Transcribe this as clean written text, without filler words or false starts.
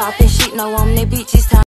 poppin' shit, no, I'm that bitch, it's time.